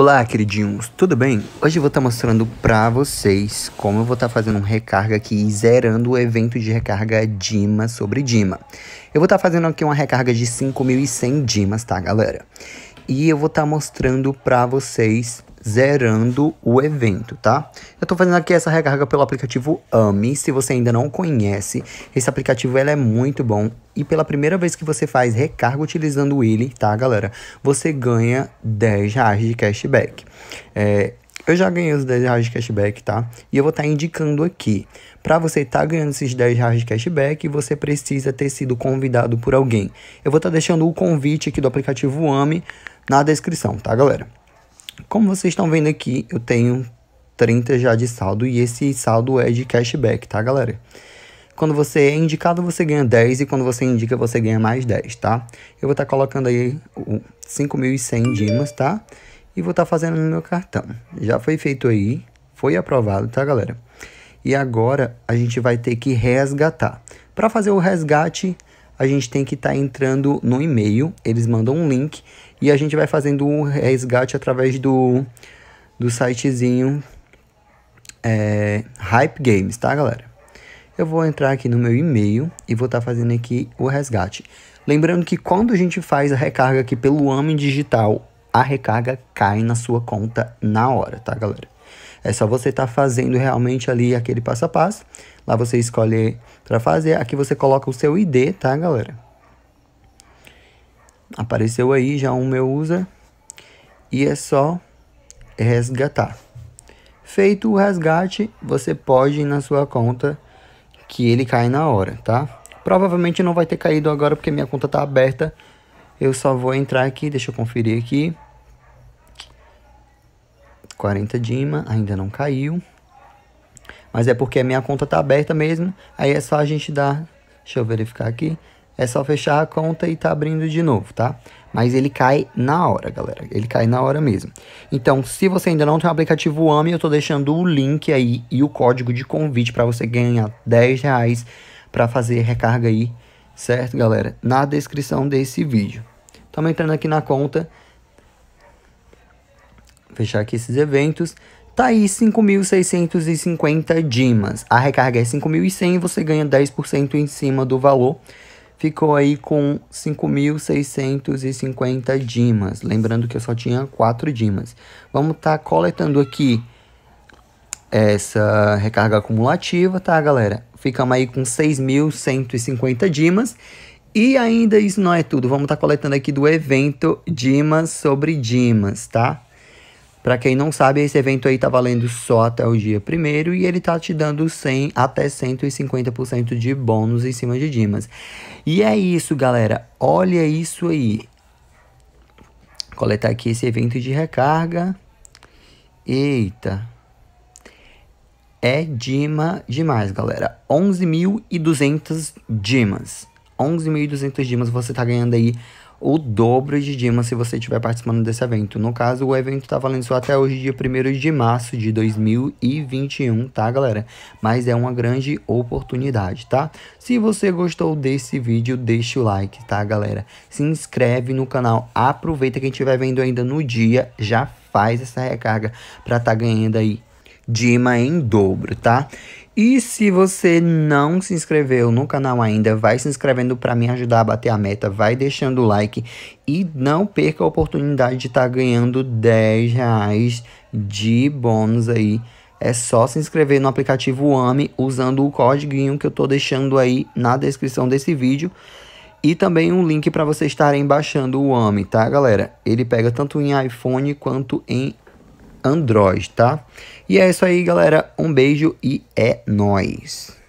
Olá, queridinhos, tudo bem? Hoje eu vou estar mostrando pra vocês como eu vou estar fazendo um recarga aqui, zerando o evento de recarga Dima sobre Dima. Eu vou estar fazendo aqui uma recarga de 5.100 Dimas, tá, galera? E eu vou estar mostrando pra vocês zerando o evento, tá? Eu tô fazendo aqui essa recarga pelo aplicativo Ame. Se você ainda não conhece, esse aplicativo ele é muito bom. E pela primeira vez que você faz recarga utilizando o Willy, tá, galera? Você ganha 10 reais de cashback. Eu já ganhei os 10 reais de cashback, tá? E eu vou estar indicando aqui. Para você estar ganhando esses 10 reais de cashback, você precisa ter sido convidado por alguém. Eu vou estar deixando o convite aqui do aplicativo Ame na descrição, tá, galera? Como vocês estão vendo aqui, eu tenho 30 já de saldo e esse saldo é de cashback, tá, galera? Quando você é indicado, você ganha 10 e quando você indica, você ganha mais 10, tá? Eu vou estar colocando aí 5.100 dimas, tá? E vou estar fazendo no meu cartão. Já foi feito aí, foi aprovado, tá, galera? E agora a gente vai ter que resgatar. Para fazer o resgate, a gente tem que estar entrando no e-mail, eles mandam um link e a gente vai fazendo o resgate através do sitezinho Hype Games, tá, galera? Eu vou entrar aqui no meu e-mail e vou estar fazendo aqui o resgate. Lembrando que quando a gente faz a recarga aqui pelo Ame Digital, a recarga cai na sua conta na hora, tá, galera? É só você estar fazendo realmente ali aquele passo a passo. Lá você escolhe para fazer. Aqui você coloca o seu ID, tá, galera? Apareceu aí já o meu user. E é só resgatar. Feito o resgate, você pode ir na sua conta que ele cai na hora, tá? Provavelmente não vai ter caído agora porque minha conta tá aberta. Eu só vou entrar aqui, deixa eu conferir aqui. 40 Dima, ainda não caiu. Mas é porque a minha conta tá aberta mesmo. Aí é só a gente dar... Deixa eu verificar aqui. É só fechar a conta e tá abrindo de novo, tá? Mas ele cai na hora, galera. Ele cai na hora mesmo. Então, se você ainda não tem o aplicativo Ame, eu tô deixando o link aí e o código de convite pra você ganhar 10 reais pra fazer recarga aí, certo, galera? Na descrição desse vídeo. Estamos entrando aqui na conta. Fechar aqui esses eventos. Tá aí 5.650 dimas. A recarga é 5.100 e você ganha 10% em cima do valor. Ficou aí com 5.650 dimas. Lembrando que eu só tinha 4 dimas. Vamos tá coletando aqui essa recarga acumulativa, tá, galera? Ficamos aí com 6.150 dimas. E ainda isso não é tudo. Vamos tá coletando aqui do evento Dimas sobre Dimas, tá? Pra quem não sabe, esse evento aí tá valendo só até o dia 1º e ele tá te dando 100 até 150% de bônus em cima de Dimas. E é isso, galera. Olha isso aí. Coletar aqui esse evento de recarga. Eita. É Dima demais, galera. 11.200 Dimas. 11.200 Dimas você tá ganhando aí. O dobro de Dimas se você estiver participando desse evento. No caso, o evento tá valendo só até hoje, dia 1º de março de 2021, tá, galera? Mas é uma grande oportunidade, tá? Se você gostou desse vídeo, deixa o like, tá, galera? Se inscreve no canal. Aproveita quem estiver vendo ainda no dia, já faz essa recarga pra tá ganhando aí Dima em dobro, tá? E se você não se inscreveu no canal ainda, vai se inscrevendo para me ajudar a bater a meta, vai deixando o like e não perca a oportunidade de estar ganhando 10 reais de bônus aí. É só se inscrever no aplicativo Ame usando o código que eu tô deixando aí na descrição desse vídeo. E também um link para vocês estarem baixando o Ame, tá, galera? Ele pega tanto em iPhone quanto em Android, tá? E é isso aí, galera. Um beijo e é nóis.